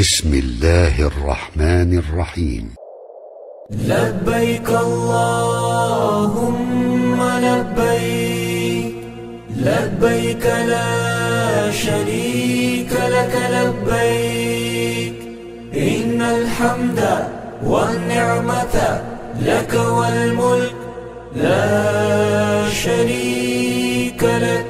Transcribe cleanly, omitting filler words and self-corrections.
بسم الله الرحمن الرحيم. لبيك اللهم لبيك، لبيك لا شريك لك لبيك، إن الحمد والنعمة لك والملك لا شريك لك.